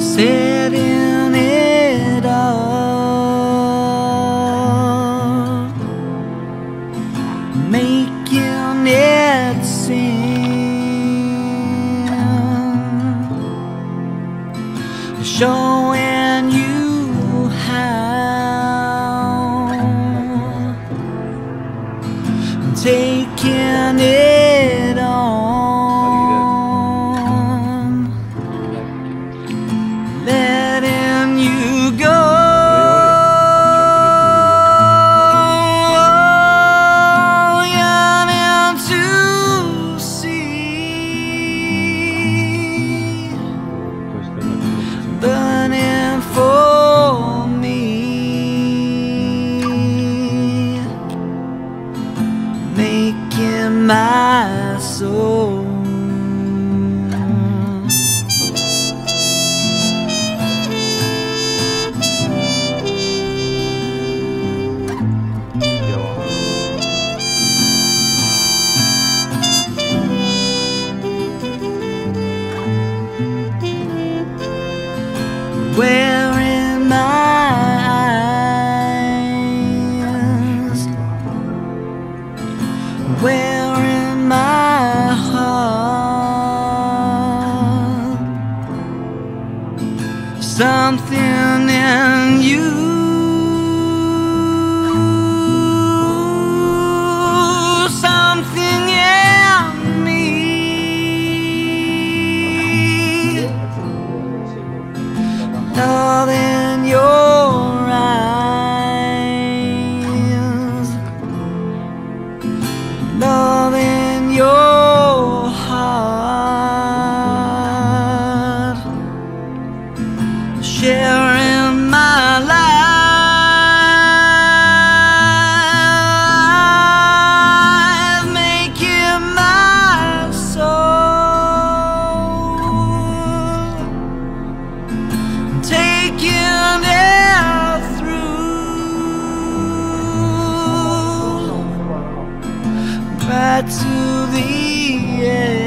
Setting it up, making it seem, showing you how, taking it on. Making my soul wearing my wearing my heart, something in you. Sharing my life, making my soul, taking it through, right to the end.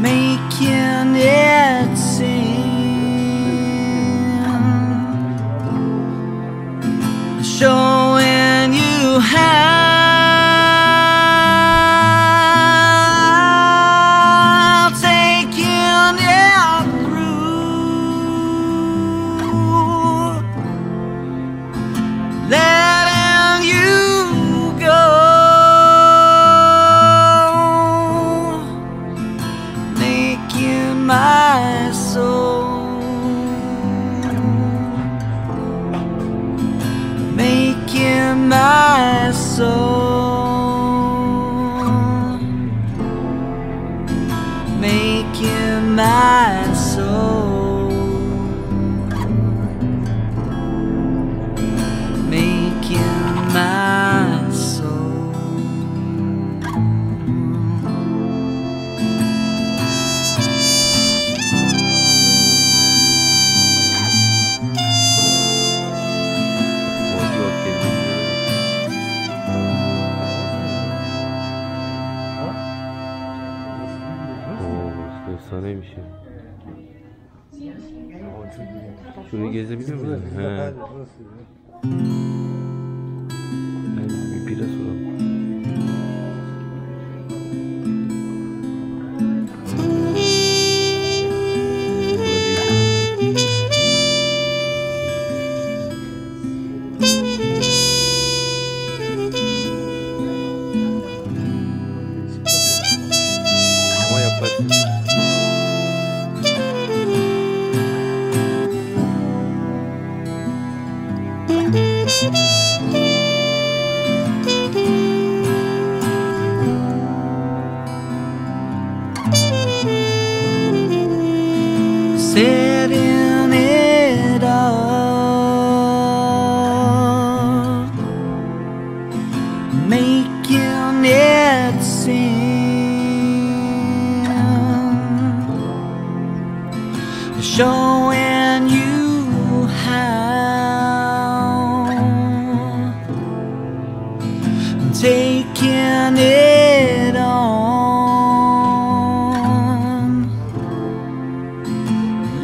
Making it seem, showing you how, taking it through, letting you go. My soul, making my soul, making my soul, making my soul. Efsane bir şey. Şunu gezebilir miyim? He. Bir pire soralım. than it seems, showing you how, taking it on,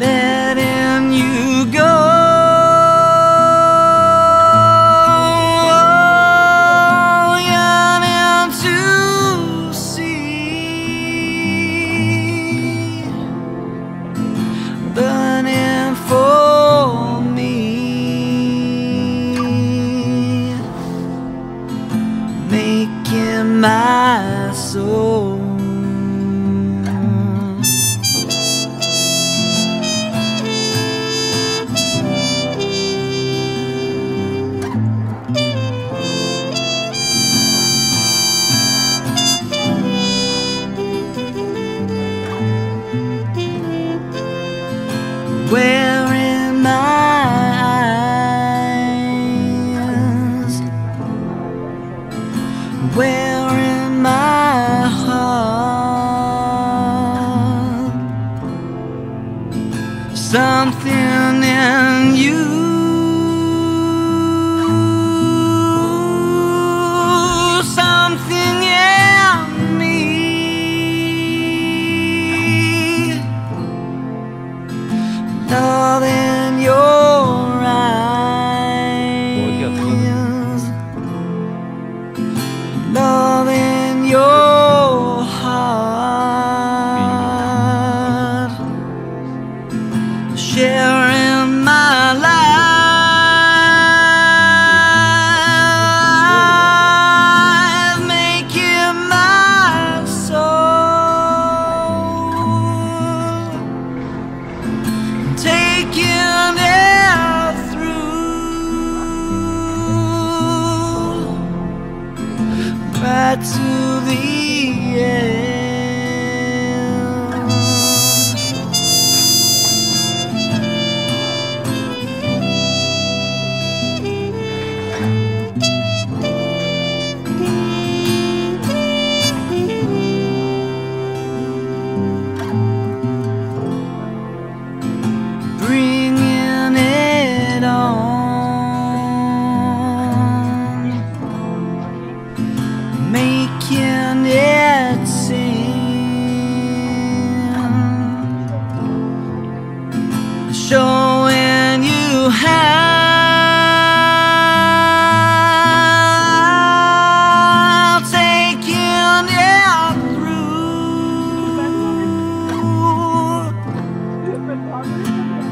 letting you go. Making my soul wearing my wearing my heart, something in you, something in me, love in your eyes. Love in your heart, sharing my life, making my soul, taking it through. Right to the end. Making it seem, showing you how, taking it through,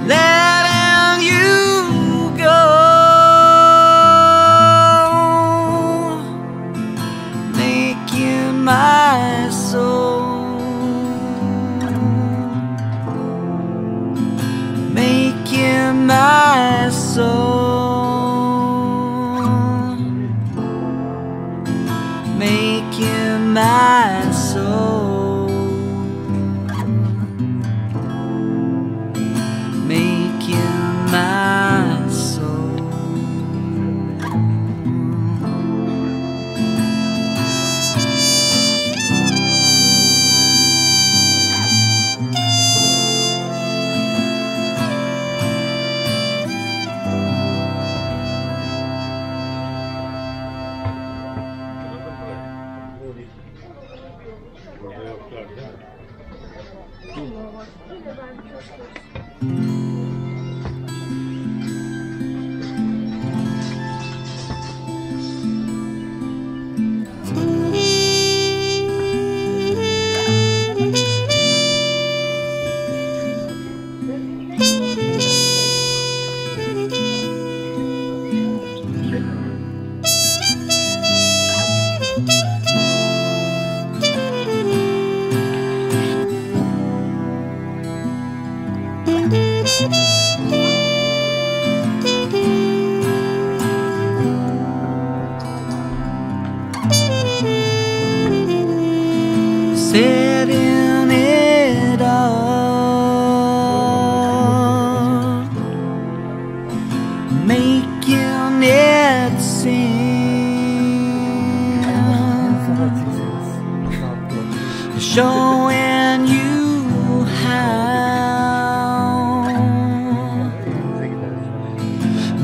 letting you go. My soul, making my soul, making my soul, making my soul. Setting it all, making it seem. showing you how,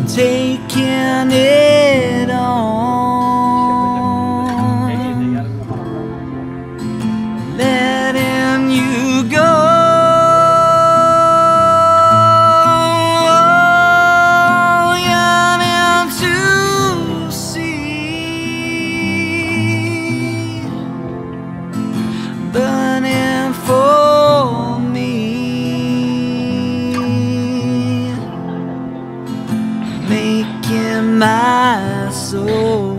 taking it on, letting you go. Making my soul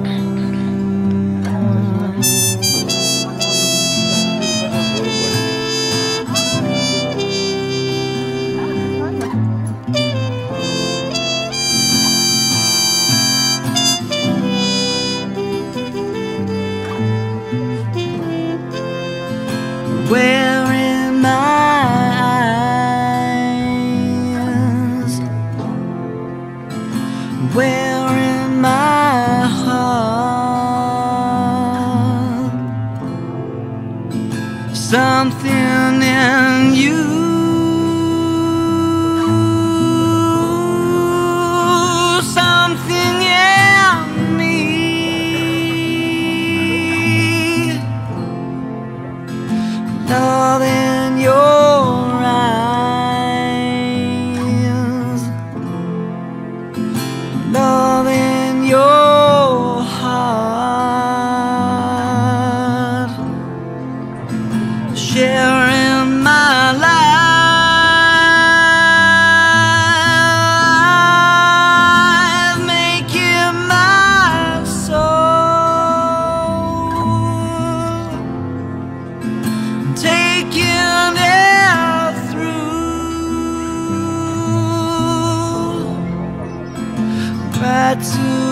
wearing my wearing my heart, something in you sharing my life, making my soul, taking it through, try to